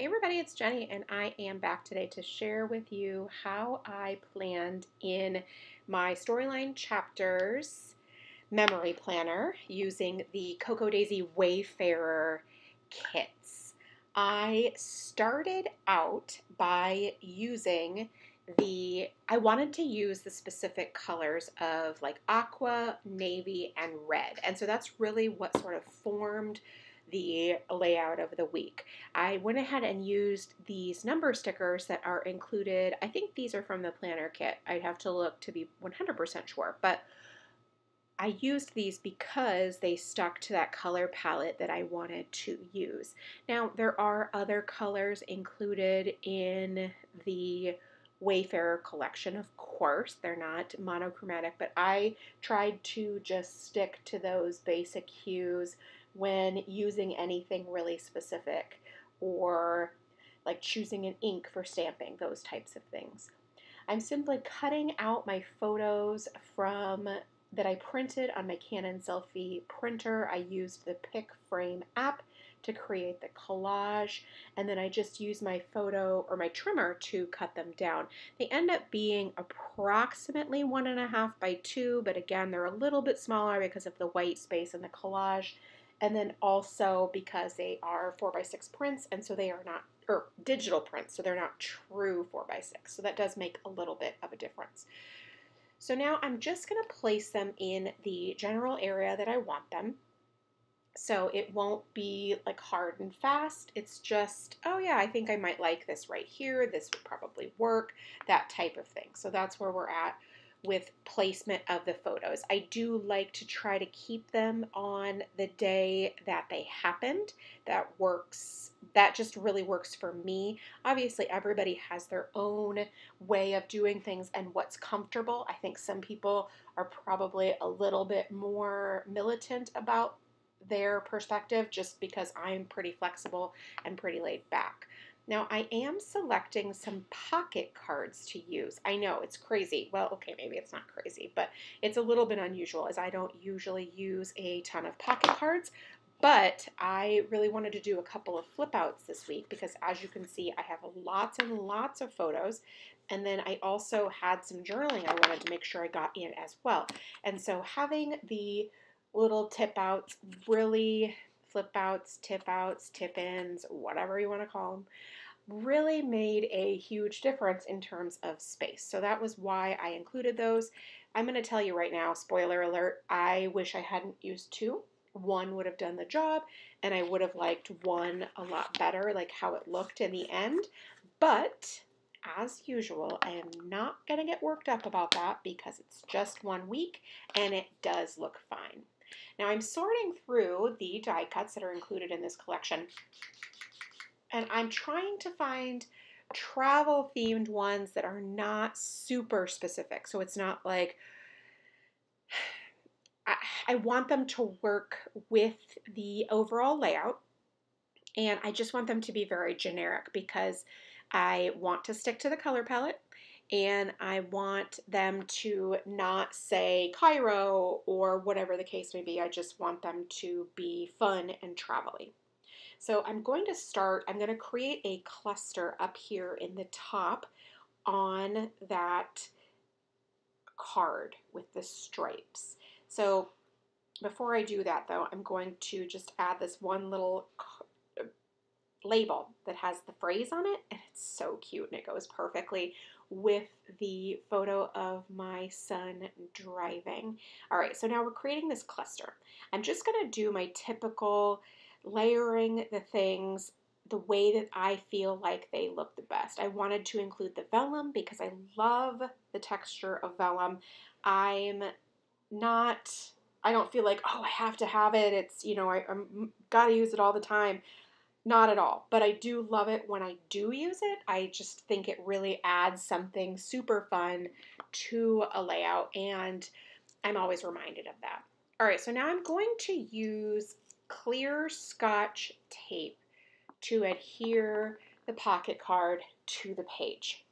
Hey everybody, it's Jenny and I am back today to share with you how I planned in my Storyline Chapters memory planner using the Cocoa Daisy Wayfarer kits. I started out by using I wanted to use the specific colors of like aqua, navy, and red, and so that's really what sort of formed the layout of the week. I went ahead and used these number stickers that are included. I think these are from the planner kit. I'd have to look to be 100% sure, but I used these because they stuck to that color palette that I wanted to use. Now, there are other colors included in the Wayfarer collection, of course. They're not monochromatic, but I tried to just stick to those basic hues when using anything really specific or like choosing an ink for stamping, those types of things. I'm simply cutting out my photos that I printed on my Canon selfie printer. I used the Pic Frame app to create the collage, and then I just use my photo or my trimmer to cut them down. They end up being approximately 1.5 by 2, but again, they're a little bit smaller because of the white space in the collage. And then also because they are 4x6 prints, and so they are not, or digital prints, so they're not true 4x6. So that does make a little bit of a difference. So now I'm just gonna place them in the general area that I want them. So it won't be like hard and fast. It's just, oh yeah, I think I might like this right here. This would probably work, that type of thing. So that's where we're at with placement of the photos. I do like to try to keep them on the day that they happened. That works. That just really works for me. Obviously, everybody has their own way of doing things and what's comfortable. I think some people are probably a little bit more militant about their perspective, just because I'm pretty flexible and pretty laid back. Now, I am selecting some pocket cards to use. I know, it's crazy. Well, okay, maybe it's not crazy, but it's a little bit unusual as I don't usually use a ton of pocket cards, but I really wanted to do a couple of flip outs this week because, as you can see, I have lots and lots of photos, and then I also had some journaling I wanted to make sure I got in as well. And so having the little tip outs, really flip-outs, tip-outs, tip-ins, whatever you want to call them, really made a huge difference in terms of space. So that was why I included those. I'm going to tell you right now, spoiler alert, I wish I hadn't used two. One would have done the job, and I would have liked one a lot better, like how it looked in the end. But as usual, I am not going to get worked up about that because it's just one week, and it does look fine. Now I'm sorting through the die cuts that are included in this collection, and I'm trying to find travel themed ones that are not super specific. So it's not like, I want them to work with the overall layout, and I just want them to be very generic because I want to stick to the color palette. And I want them to not say Cairo or whatever the case may be. I just want them to be fun and travel-y. So I'm going to create a cluster up here in the top on that card with the stripes. So before I do that though, I'm going to just add this one little label that has the phrase on it, and it's so cute and it goes perfectly with the photo of my son driving. All right, so now we're creating this cluster. I'm just gonna do my typical layering the things the way that I feel like they look the best. I wanted to include the vellum because I love the texture of vellum. I don't feel like, oh, I have to have it. It's, you know, I'm gotta use it all the time. Not at all, but I do love it when I do use it. I just think it really adds something super fun to a layout, and I'm always reminded of that. All right, so now I'm going to use clear Scotch tape to adhere the pocket card to the page.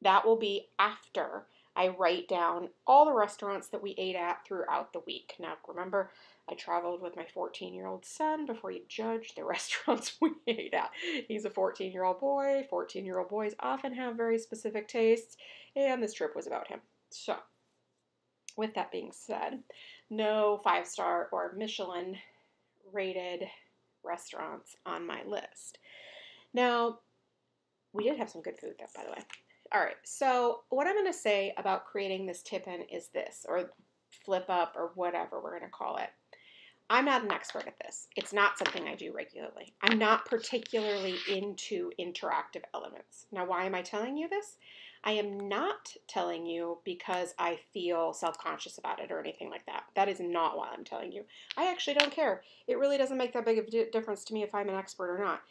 That will be after I write down all the restaurants that we ate at throughout the week. Now, remember, I traveled with my 14-year-old son. Before you judge the restaurants we ate at, he's a 14-year-old boy. 14-year-old boys often have very specific tastes, and this trip was about him. So, with that being said, no five-star or Michelin-rated restaurants on my list. Now, we did have some good food, though, by the way. All right, so what I'm going to say about creating this tip-in is this, or flip up, or whatever we're going to call it. I'm not an expert at this. It's not something I do regularly. I'm not particularly into interactive elements. Now, why am I telling you this? I am not telling you because I feel self-conscious about it or anything like that. That is not why I'm telling you. I actually don't care. It really doesn't make that big of a difference to me if I'm an expert or not.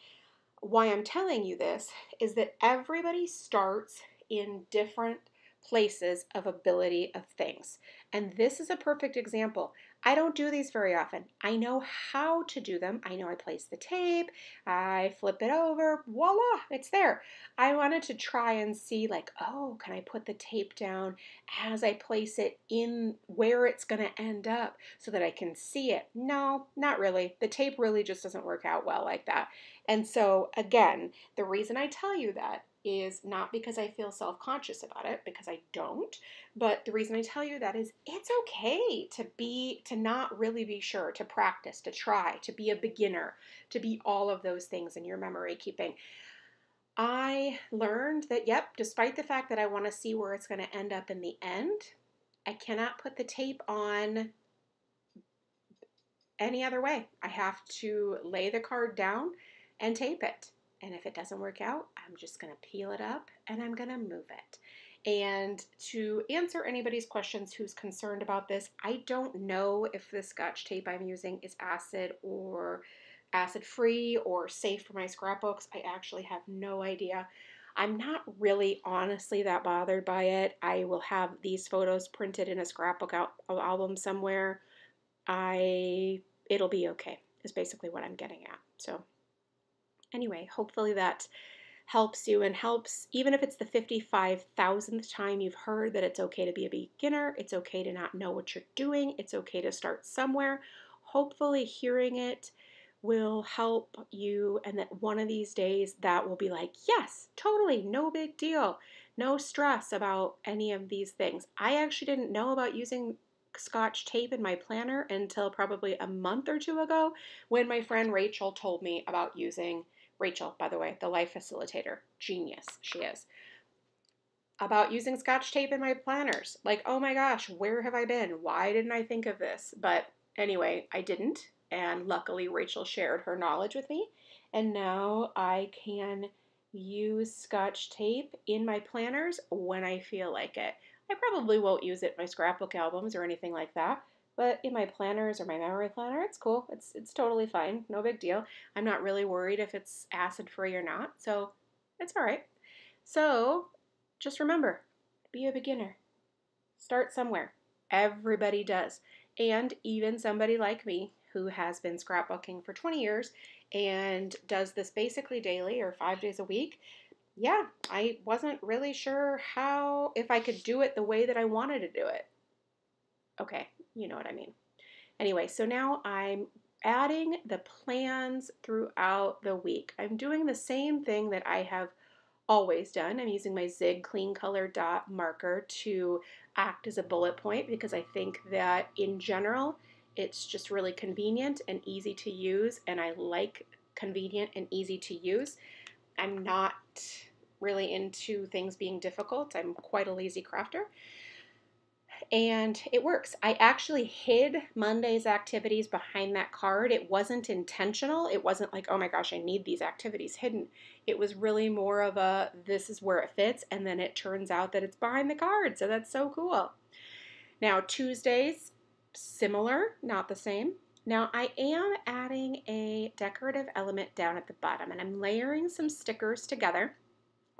Why I'm telling you this is that everybody starts in different places of ability of things. And this is a perfect example. I don't do these very often. I know how to do them. I know I place the tape, I flip it over, voila, it's there. I wanted to try and see like, oh, can I put the tape down as I place it in where it's gonna end up so that I can see it? No, not really. The tape really just doesn't work out well like that. And so again, the reason I tell you that is not because I feel self-conscious about it, because I don't, but the reason I tell you that is it's okay to not really be sure, to practice, to try, to be a beginner, to be all of those things in your memory keeping. I learned that, yep, despite the fact that I want to see where it's going to end up in the end, I cannot put the tape on any other way. I have to lay the card down and tape it. And if it doesn't work out, I'm just going to peel it up and I'm going to move it. And to answer anybody's questions who's concerned about this, I don't know if the Scotch tape I'm using is acid or acid-free or safe for my scrapbooks. I actually have no idea. I'm not really honestly that bothered by it. I will have these photos printed in a scrapbook album somewhere. It'll be okay, is basically what I'm getting at. So anyway, hopefully that helps you and helps, even if it's the 55,000th time you've heard that it's okay to be a beginner, it's okay to not know what you're doing, it's okay to start somewhere. Hopefully hearing it will help you, and that one of these days that will be like, yes, totally, no big deal, no stress about any of these things. I actually didn't know about using Scotch tape in my planner until probably a month or two ago when my friend Rachel told me about using Rachel, by the way, the life facilitator, genius, she is, about using Scotch tape in my planners. Like, oh my gosh, where have I been? Why didn't I think of this? But anyway, I didn't. And luckily Rachel shared her knowledge with me. And now I can use Scotch tape in my planners when I feel like it. I probably won't use it in my scrapbook albums or anything like that, but in my planners or my memory planner, it's cool. It's totally fine. No big deal. I'm not really worried if it's acid-free or not, so it's all right. So just remember, be a beginner. Start somewhere. Everybody does. And even somebody like me who has been scrapbooking for 20 years and does this basically daily or 5 days a week, yeah, I wasn't really sure how, if I could do it the way that I wanted to do it. Okay, you know what I mean. Anyway, so now I'm adding the plans throughout the week. I'm doing the same thing that I have always done. I'm using my Zig Clean Color Dot Marker to act as a bullet point because I think that in general, it's just really convenient and easy to use, and I like convenient and easy to use. I'm not really into things being difficult. I'm quite a lazy crafter. And it works. I actually hid Monday's activities behind that card. It wasn't intentional. It wasn't like, oh my gosh, I need these activities hidden. It was really more of a, this is where it fits. And then it turns out that it's behind the card. So that's so cool. Now, Tuesdays, similar, not the same. Now I am adding a decorative element down at the bottom, and I'm layering some stickers together.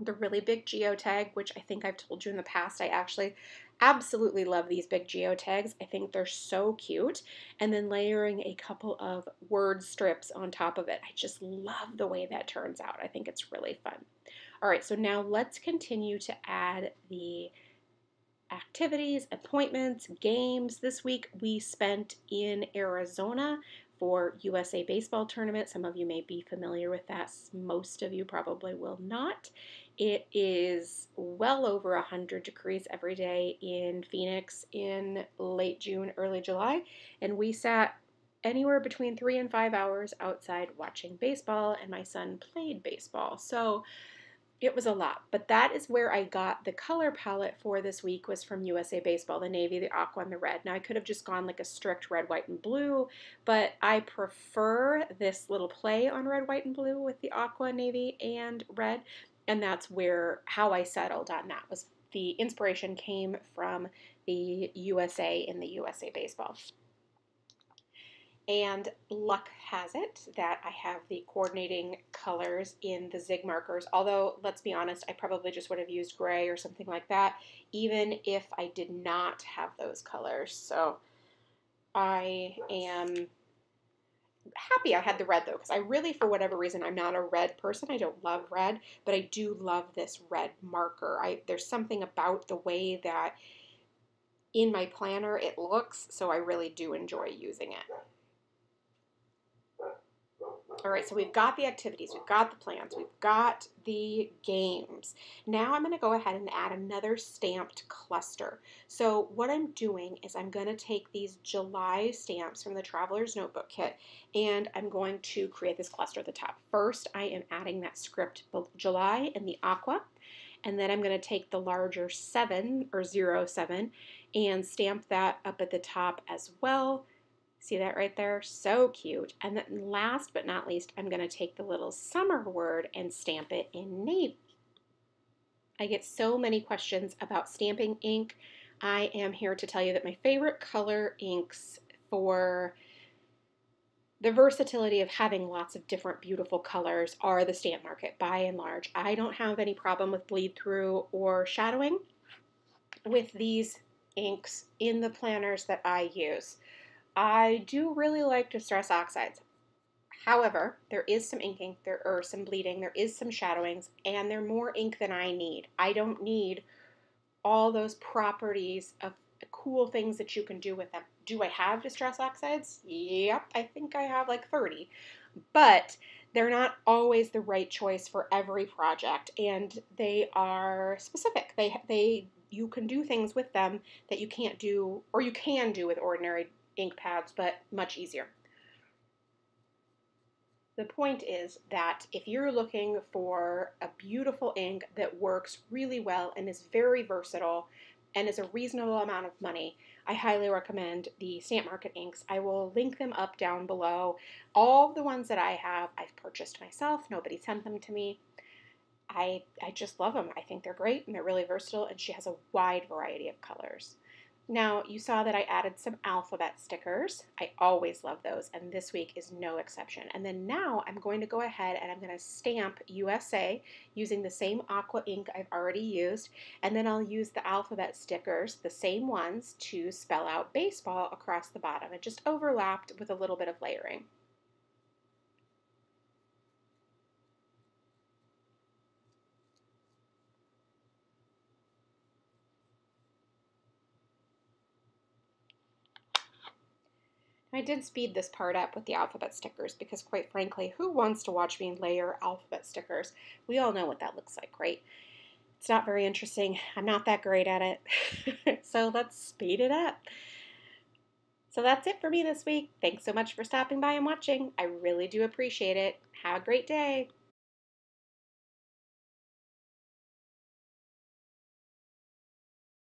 The really big geotag, which I think I've told you in the past, I actually absolutely love these big geotags. I think they're so cute. And then layering a couple of word strips on top of it. I just love the way that turns out. I think it's really fun. All right, so now let's continue to add the activities, appointments, games. This week we spent in Arizona for USA Baseball Tournament. Some of you may be familiar with that. Most of you probably will not. It is well over 100 degrees every day in Phoenix in late June, early July, and we sat anywhere between 3 and 5 hours outside watching baseball, and my son played baseball. So it was a lot, but that is where I got the color palette for this week, was from USA Baseball, the navy, the aqua, and the red. Now I could have just gone like a strict red, white, and blue, but I prefer this little play on red, white, and blue with the aqua, navy, and red, and that's where, how I settled on that. Was the inspiration came from the USA in the USA Baseball. And luck has it that I have the coordinating colors in the Zig markers, although let's be honest, I probably just would have used gray or something like that, even if I did not have those colors. So I am happy I had the red though, because I really, for whatever reason, I'm not a red person. I don't love red, but I do love this red marker. There's something about the way that in my planner it looks, so I really do enjoy using it. All right, so we've got the activities, we've got the plans, we've got the games. Now I'm going to go ahead and add another stamped cluster. So what I'm doing is I'm going to take these July stamps from the Traveler's Notebook kit, and I'm going to create this cluster at the top. First, I am adding that script July and the aqua, and then I'm going to take the larger 7 or 07 and stamp that up at the top as well. See that right there? So cute. And then last but not least, I'm going to take the little summer word and stamp it in navy. I get so many questions about stamping ink. I am here to tell you that my favorite color inks, for the versatility of having lots of different beautiful colors, are the Stamp Market by and large. I don't have any problem with bleed through or shadowing with these inks in the planners that I use. I do really like distress oxides. However, there is some inking, there are some bleeding, there is some shadowings, and they're more ink than I need. I don't need all those properties of cool things that you can do with them. Do I have distress oxides? Yep, I think I have like 30. But they're not always the right choice for every project, and they are specific. You can do things with them that you can't do, or you can do with ordinary ink pads, but much easier. The point is that if you're looking for a beautiful ink that works really well and is very versatile and is a reasonable amount of money, I highly recommend the Stamp Market inks. I will link them up down below. All the ones that I have, I've purchased myself. Nobody sent them to me. I just love them. I think they're great and they're really versatile, and she has a wide variety of colors. Now, you saw that I added some alphabet stickers. I always love those, and this week is no exception. And then now I'm going to go ahead and I'm going to stamp USA using the same aqua ink I've already used, and then I'll use the alphabet stickers, the same ones, to spell out baseball across the bottom. It just overlapped with a little bit of layering. I did speed this part up with the alphabet stickers because, quite frankly, who wants to watch me layer alphabet stickers? We all know what that looks like, right? It's not very interesting. I'm not that great at it. So let's speed it up. So that's it for me this week. Thanks so much for stopping by and watching. I really do appreciate it. Have a great day.